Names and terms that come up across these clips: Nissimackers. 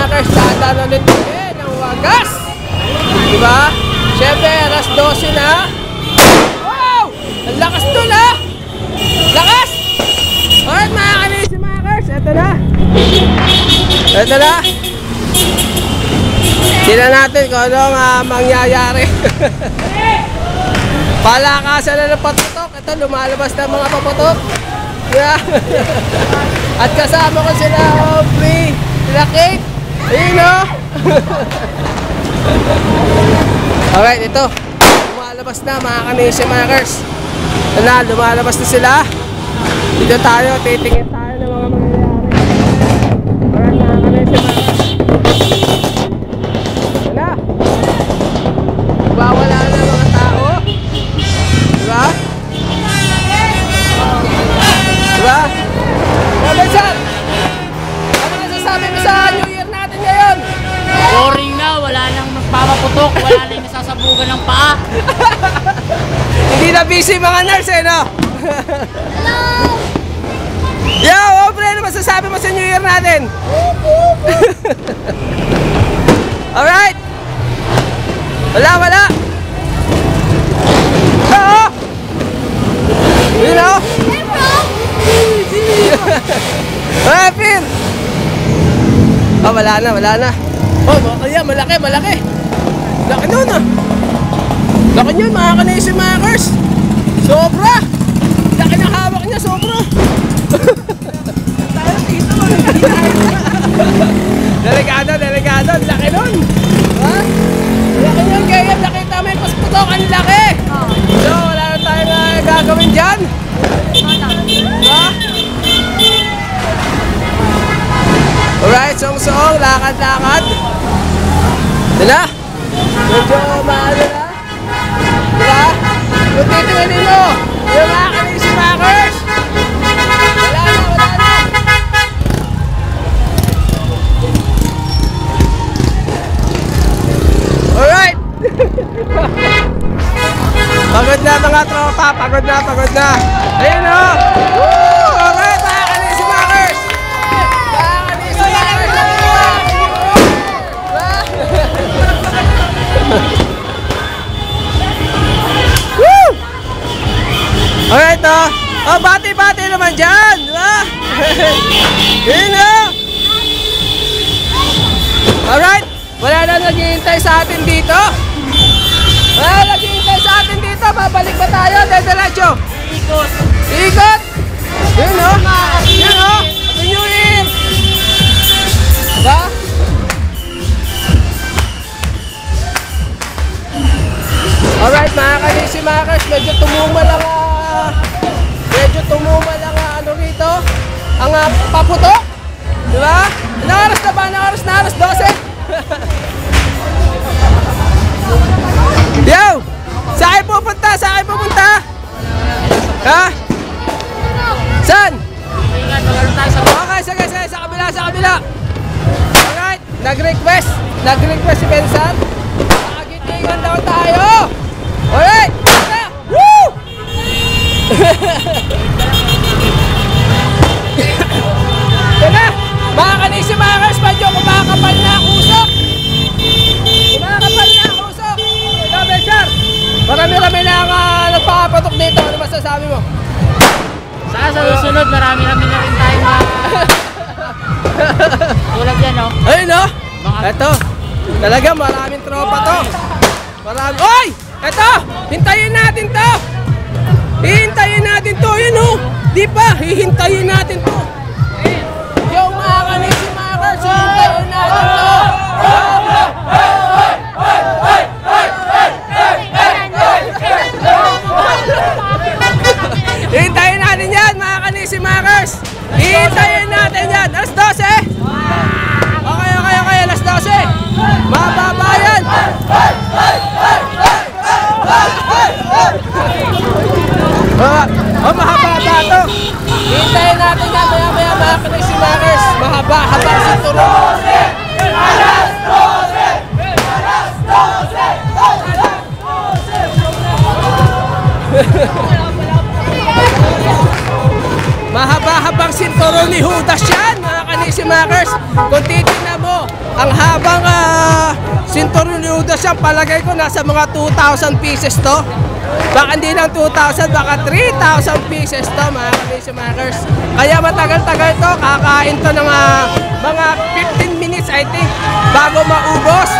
Nissimackers, dadaan ulit eh, ng wagas. Diba? Siyempre, alas 12 na. Wow! Ang lakas dun ha! Lakas! Alright mga ka-Nissimackers, eto na. Eto na. Tignan natin kung anong mangyayari. Palakasan na ng patutok. Ito, lumalabas na mga paputok. Yeah. At kasama ko sila Aubrey, sila Kate, Rino. Alright, ito. Lumalabas na mga ka-Nissimackers. Ito na, lumalabas na sila. Dito tayo, titingin tayo ng mga mangyayari. Alright mga ka-Nissimackers. Putok, wala na yung nasasabugan ng paa. Hindi na busy mga nurse eh, no? Hello! Yo, Aubrey, ano masasabi mo sa New Year natin? Alright! Wala, wala! Oo! You know? Alright, Phil! Oh, wala na, wala na. Oh, yeah, malaki, malaki! Laki nun ah. Laki yun mga ka-Nissimackers. Sobra. Laki ng hawak niya, sobra. Tayo dito. Delikado, delikado. Laki nun. Ha? Laki nun kaya. Laki tayo may pasputok. Ang laki. So wala na tayo na gagawin dyan. Ha? Alright, song-song. Lakad-lakad. Dala. Medyo maano na. Diba? Kung titinginin mo, yung mga ka-Nissimackers. Wala na, wala na. Alright! Pagod na mga tropa. Pagod na, pagod na. Ayun o! Woo! Alright mga ka-Nissimackers! Mga ka-Nissimackers! Woo! Alright oh. Oh, bati-bati naman dyan. Diba? Yun oh. Alright. Wala na naghihintay sa atin dito. Wala na naghihintay sa atin dito. Babalik ba tayo? Dederecho. Ikot. Ikot. Yun oh. Yun oh. Happy New Year. Diba? Alright mga ka-Nissimackers, medyo tumumal ang rito, ang paputok, di ba? Anong oras na ba? Anong oras na? Alas 12? Yo! Saan pupunta? Saan pupunta? Ha? Saan? Okay, sige, sige, sa kabila, sa kabila. Alright, nag-request si Bensan. Nakagitingan daw tayo. Alright! Woo! Yan na! Mga ka-Nissimackers, medyo kumakapal na ang usok! Kumakapal na ang usok! Double char! Marami-rami na ang nagpapatok dito. Ano masasabi mo? Sa susunod, marami-rami na rin tayo mga... Tulad yan, no? Ayun, no? Eto! Talaga, maraming tropa to! Marami... Oy! Eto! Hintayin natin to! Yun o! Di pa! Hihintayin natin to! Yung mga ka-Nissimackers! Hintayin natin to! Hintayin natin yan mga ka-Nissimackers! Hintayin natin yan! Alas 12! Okay, okay, okay! Alas 12! Mababayan! Oh, mahaba-haba ito. Hintayin natin na maya-maya mga ka-Nissimackers. Mahaba-haba sa turo. Alas 12! Alas 12! Mahaba-habang sinturon ni Judas yan, mga ka-Nissimackers. Kung titignan mo, Ang habang sinturon ni Udo siya, palagay ko nasa mga 2,000 pieces to. Baka hindi lang 2,000, baka 3,000 pieces to, mga Nissimackers. Kaya matagal-tagal to, kakain to ng mga 15 minutes, I think, bago maubos.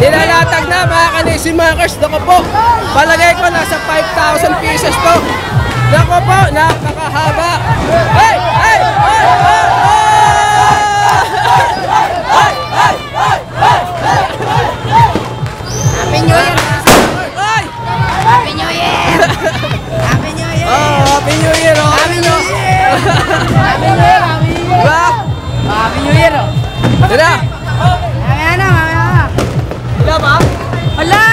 Nilalatag na mga Nissimackers. Dako po, palagay ko nasa 5,000 pieces po. Dako po, napakahaba. Hey! Hey! Hey! Hey! Happy New Year! Happy New Year! Happy New Year! Happy New Year! Happy New Year! Happy New Year! Happy New Year! Dito! Wala!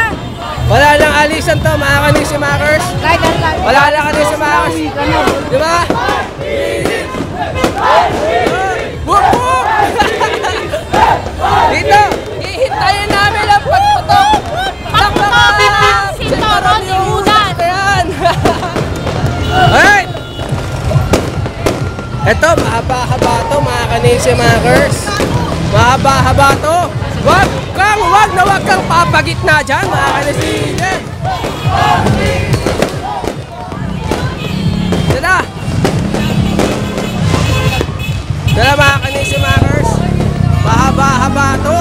Wala lang alisan to, mga Nissimackers. Wala lang Nissimackers. Di ba? Dito, hihintayin namin ang pagputok. Pagputok ang sintoron ni Udan. Alright! Ito, mahaba-haba to, mga Nissimackers. Mahaba-haba to. Huwag kang papagitna dyan, mga Nissimackers. Dala mga Nissimackers. Mahaba-haba to.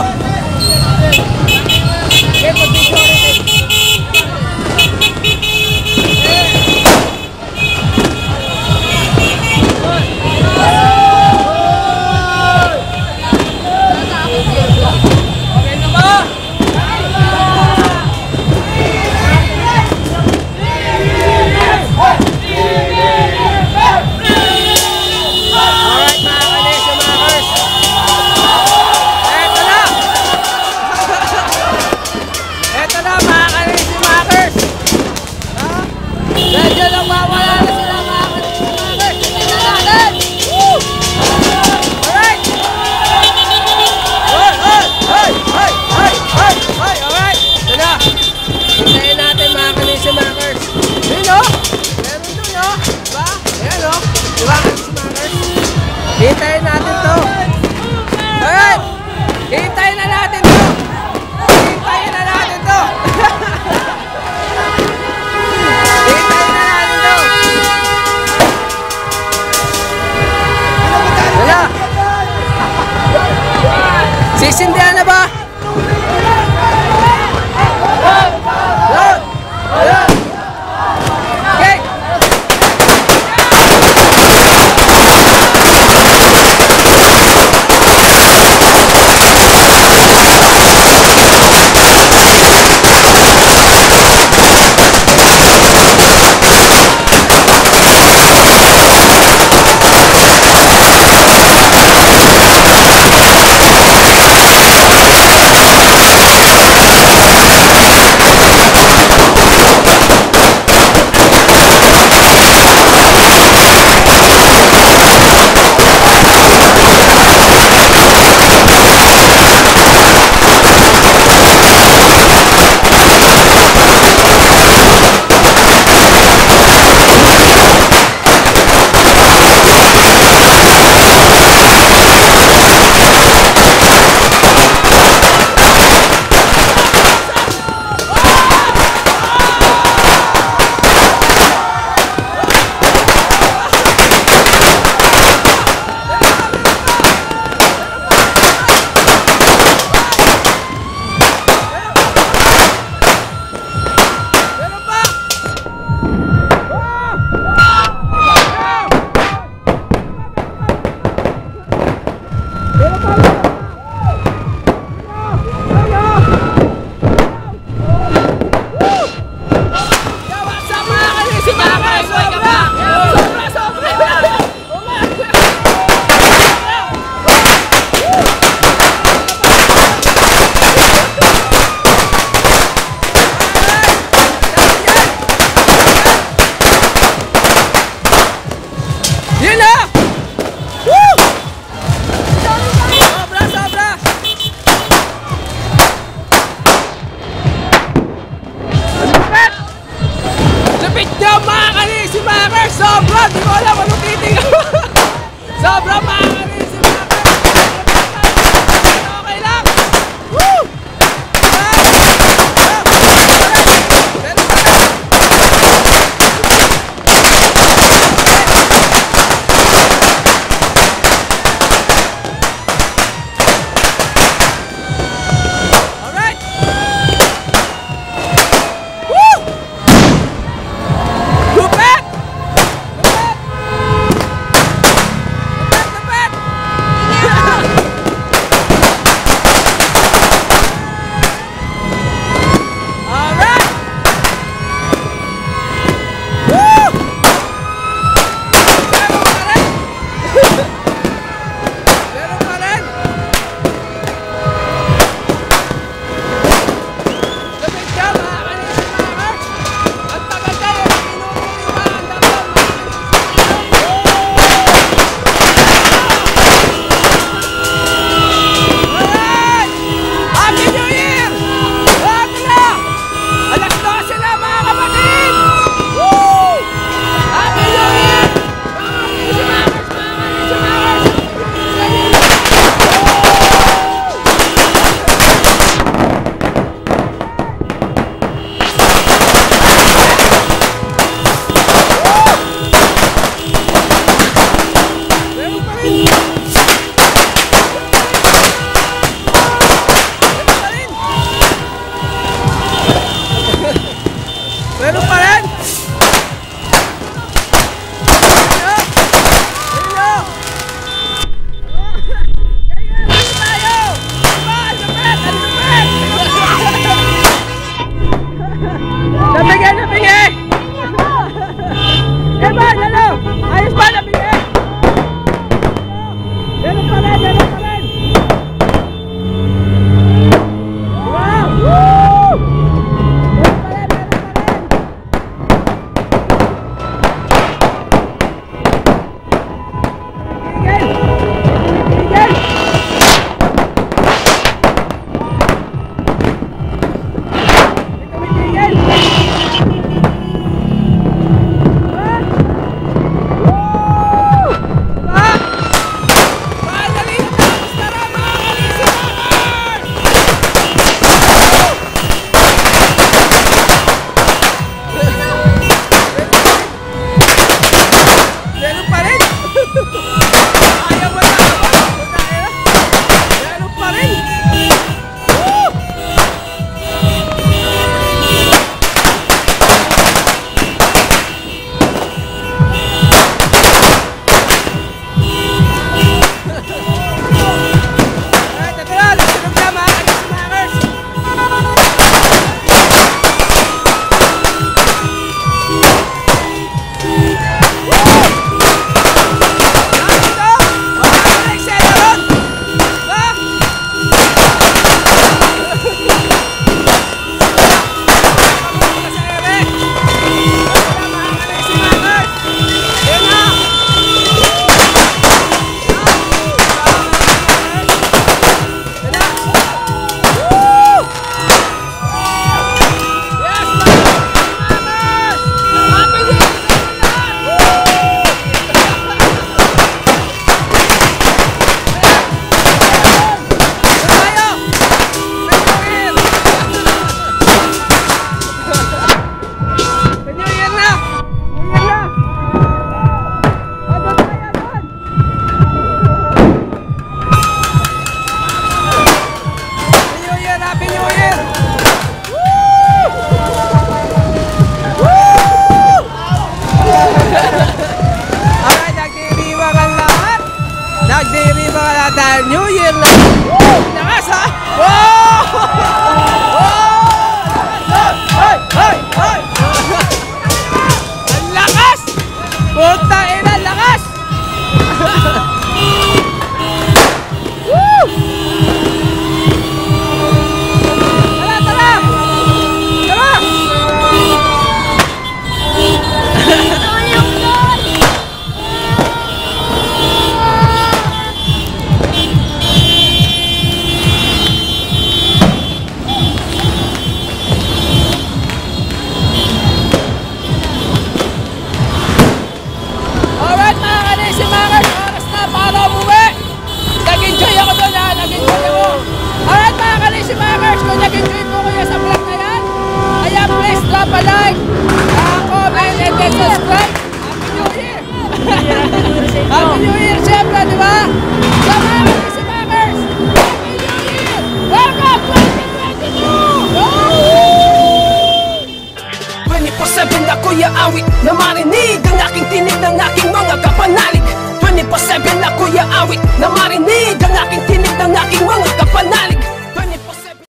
Hayaan awit na marinig ang aking tinig ng aking mga kapatid.